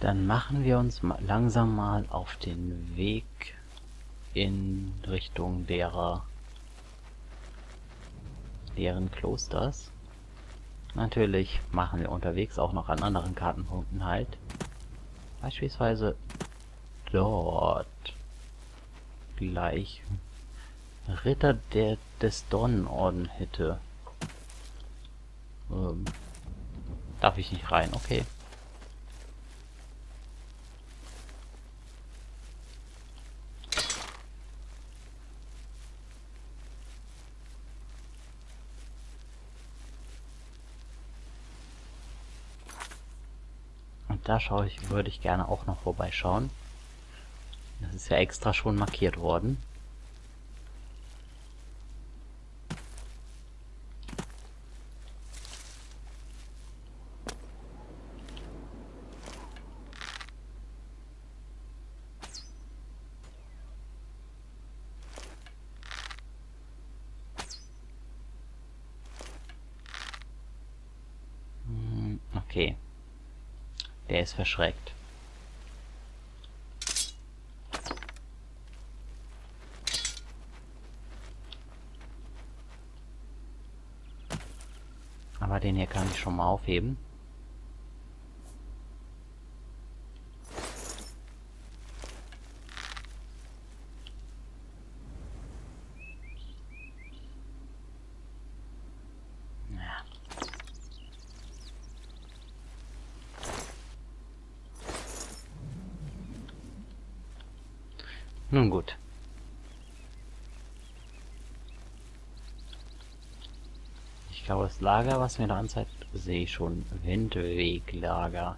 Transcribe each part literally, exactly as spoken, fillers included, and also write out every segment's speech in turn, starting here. Dann machen wir uns langsam mal auf den Weg in Richtung derer, deren Klosters. Natürlich machen wir unterwegs auch noch an anderen Kartenpunkten halt. Beispielsweise dort gleich Ritter der des Donnenordenhütte. Ähm, darf ich nicht rein, okay. Da schaue ich, würde ich gerne auch noch vorbeischauen. Das ist ja extra schon markiert worden. Hm, okay. Der ist verschreckt. Aber den hier kann ich schon mal aufheben. Nun gut. Ich glaube, das Lager, was mir da anzeigt, sehe ich schon. Windweglager.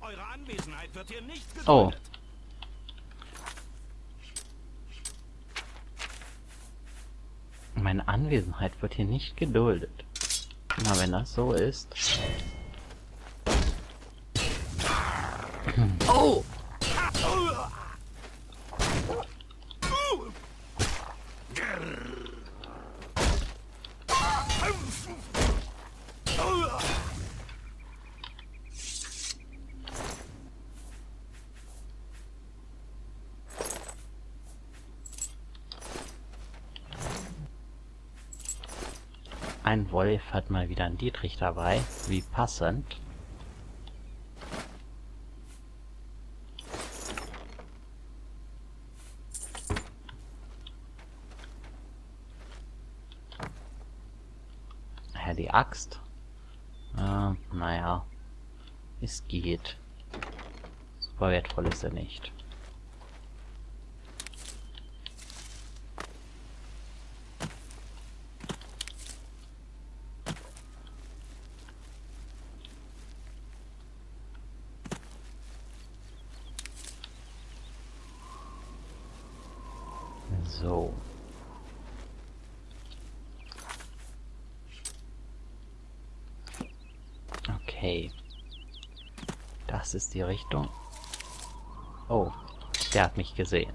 Eure Anwesenheit wird hier nicht geduldet. Oh. Meine Anwesenheit wird hier nicht geduldet. Na, wenn das so ist. Oh! Ein Wolf hat mal wieder einen Dietrich dabei, wie passend. Ja, die Axt. Äh, naja, es geht. Super wertvoll ist er nicht. So. Okay. Das ist die Richtung. Oh, der hat mich gesehen.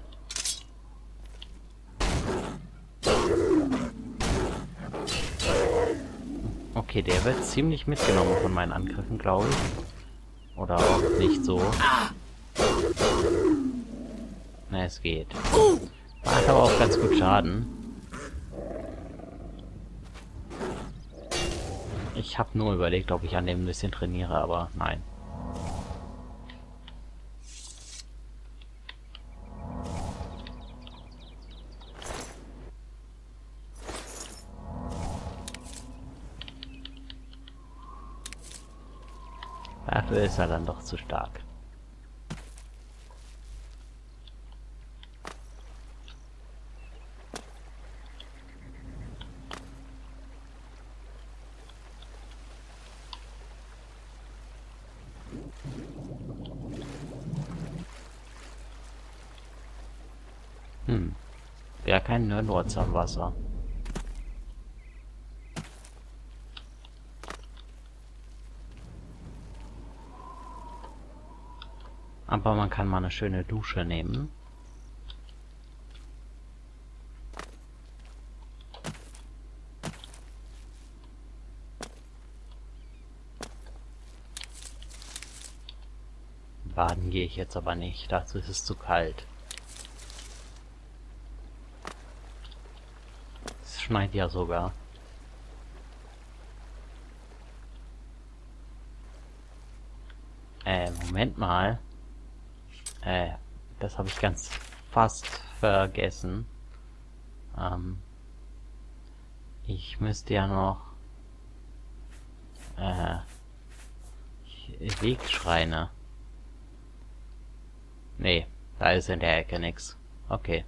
Okay, der wird ziemlich mitgenommen von meinen Angriffen, glaube ich. Oder auch nicht so. Na, es geht. Macht aber auch ganz gut Schaden. Ich habe nur überlegt, ob ich an dem ein bisschen trainiere, aber nein. Dafür ist er dann doch zu stark. Hm. Wäre kein Nörnwurz am Wasser. Aber man kann mal eine schöne Dusche nehmen. Baden gehe ich jetzt aber nicht, dazu ist es zu kalt. Es schneit ja sogar. Äh, Moment mal. Äh, das habe ich ganz fast vergessen. Ähm, ich müsste ja noch... Äh... Wegschreine. Nee, da ist in der Ecke nix. Okay.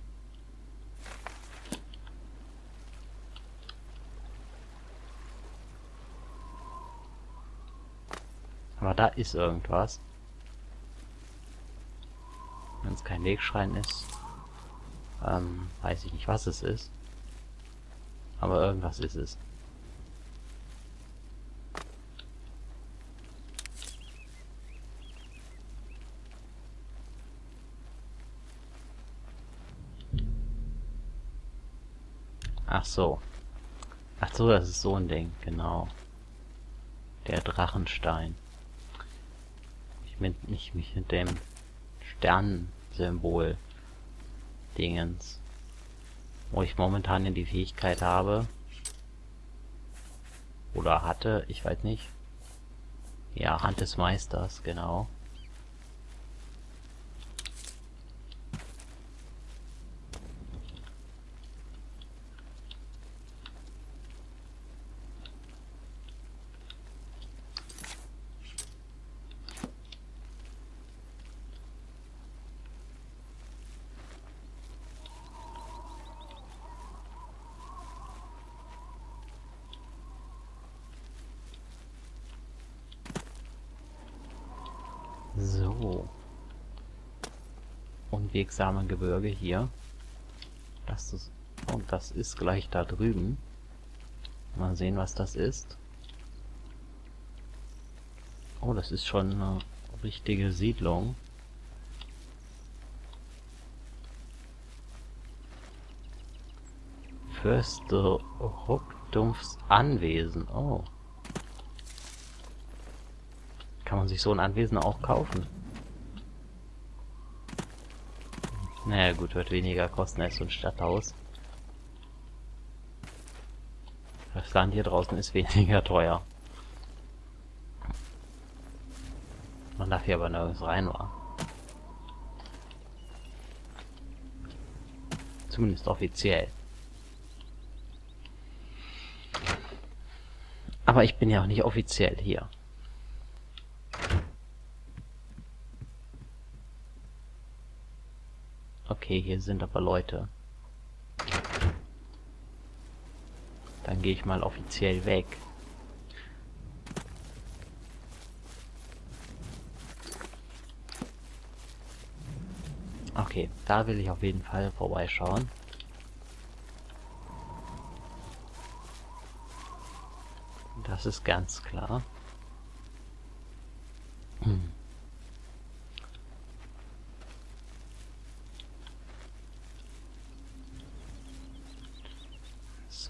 Aber da ist irgendwas. Wenn es kein Wegschrein ist, ähm, weiß ich nicht, was es ist. Aber irgendwas ist es. Ach so. Ach so, das ist so ein Ding, genau. Der Drachenstein. Ich bin nicht mich mit dem Sternensymbol Dingens. Wo ich momentan ja die Fähigkeit habe. Oder hatte, ich weiß nicht. Ja, Hand des Meisters, genau. So. Unwegsame Gebirge hier. Das ist, und das ist gleich da drüben. Mal sehen, was das ist. Oh, das ist schon eine richtige Siedlung. Fürst Ruckdumpfs Anwesen. Oh. Kann man sich so ein Anwesen auch kaufen? Naja gut, wird weniger kosten als so ein Stadthaus. Das Land hier draußen ist weniger teuer. Man darf hier aber nirgends rein, war. Zumindest offiziell. Aber ich bin ja auch nicht offiziell hier. Okay, hier sind aber Leute. Dann gehe ich mal offiziell weg. Okay, da will ich auf jeden Fall vorbeischauen. Das ist ganz klar. Hm.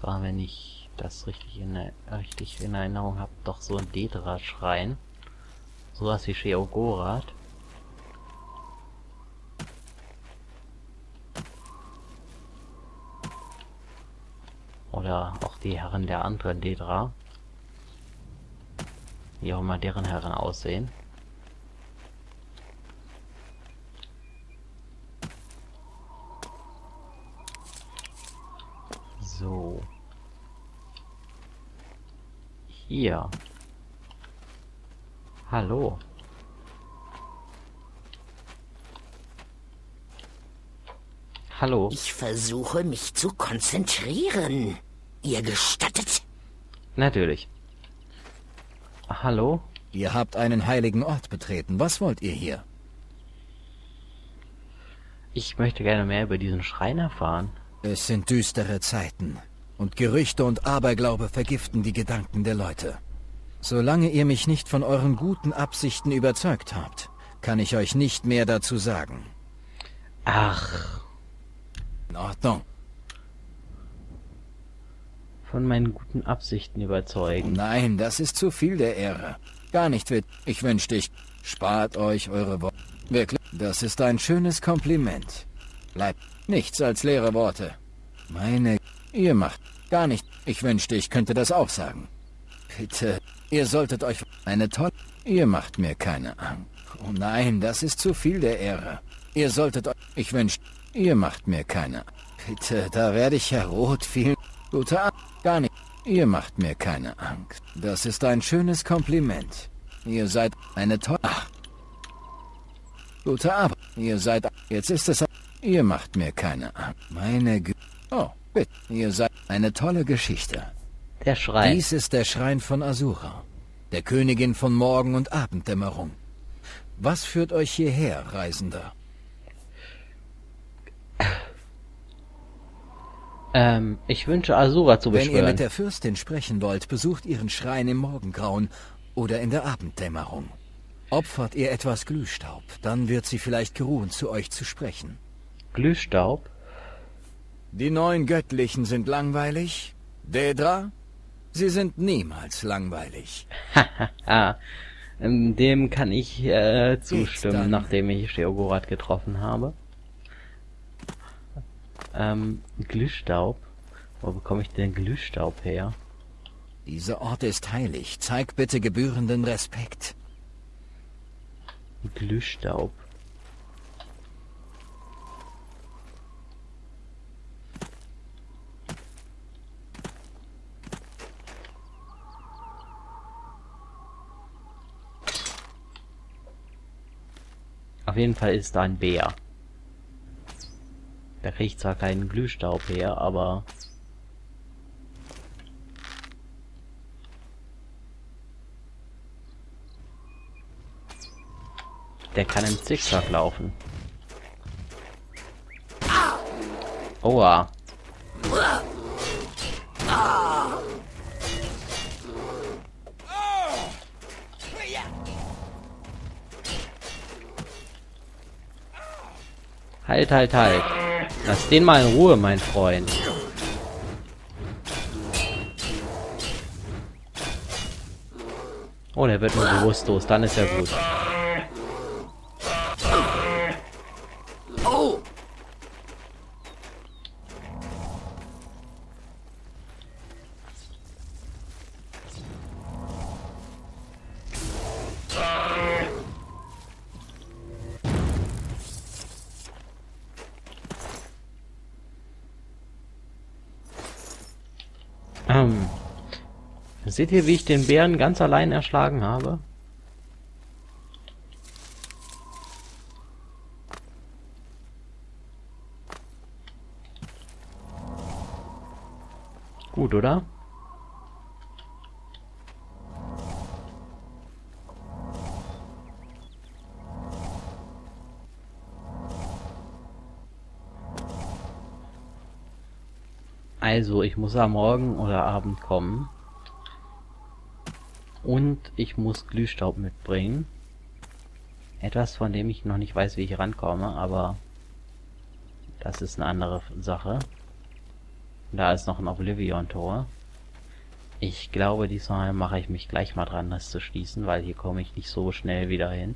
War, wenn ich das richtig in, richtig in Erinnerung habe, doch so ein Dedra-Schrein. Sowas wie Sheogorath. Oder auch die Herren der anderen Dedra. Wie auch immer deren Herren aussehen. So. Hier. Hallo. Hallo. Ich versuche mich zu konzentrieren. Ihr gestattet? Natürlich. Hallo? Ihr habt einen heiligen Ort betreten. Was wollt ihr hier? Ich möchte gerne mehr über diesen Schrein erfahren. Es sind düstere Zeiten, und Gerüchte und Aberglaube vergiften die Gedanken der Leute. Solange ihr mich nicht von euren guten Absichten überzeugt habt, kann ich euch nicht mehr dazu sagen. Ach. In Ordnung. Von meinen guten Absichten überzeugen. Nein, das ist zu viel der Ehre. Gar nicht witz. Ich wünschte, ich spart euch eure Worte. Wirklich? Das ist ein schönes Kompliment. Bleibt nichts als leere Worte. Meine... Ihr macht gar nicht. Ich wünschte, ich könnte das auch sagen. Bitte, ihr solltet euch... Eine tolle... Ihr macht mir keine Angst. Oh nein, das ist zu viel der Ehre. Ihr solltet euch... Ich wünschte... Ihr macht mir keine... Bitte, da werde ich ja rot. Vielen... Gute Angst. Gar nicht. Ihr macht mir keine Angst. Das ist ein schönes Kompliment. Ihr seid eine tolle... Ach. Gute Arbeit. Ihr seid... Jetzt ist es... Ihr macht mir keine Angst. Meine Güte. Oh, bitte. Ihr seid eine tolle Geschichte. Der Schrein. Dies ist der Schrein von Asura, der Königin von Morgen- und Abenddämmerung. Was führt euch hierher, Reisender? Ähm, ich wünsche Asura zu beschwören. Wenn ihr mit der Fürstin sprechen wollt, besucht ihren Schrein im Morgengrauen oder in der Abenddämmerung. Opfert ihr etwas Glühstaub, dann wird sie vielleicht geruhen, zu euch zu sprechen. Glühstaub? Die neuen Göttlichen sind langweilig. Dedra? Sie sind niemals langweilig. Hahaha. Dem kann ich äh, zustimmen, nachdem ich Sheogorath getroffen habe. Ähm, Glühstaub? Wo bekomme ich denn Glühstaub her? Dieser Ort ist heilig. Zeig bitte gebührenden Respekt. Glühstaub. Auf jeden Fall ist da ein Bär. Da kriege ich zwar keinen Glühstaub her, aber... Der kann im Zickzack laufen. Oha. Halt, halt, halt. Lass den mal in Ruhe, mein Freund. Oh, der wird nur bewusstlos. Dann ist er gut. Seht ihr, wie ich den Bären ganz allein erschlagen habe? Gut, oder? Also, ich muss am Morgen oder Abend kommen. Und ich muss Glühstaub mitbringen. Etwas, von dem ich noch nicht weiß, wie ich rankomme, aber das ist eine andere Sache. Da ist noch ein Oblivion-Tor. Ich glaube, diesmal mache ich mich gleich mal dran, das zu schließen, weil hier komme ich nicht so schnell wieder hin.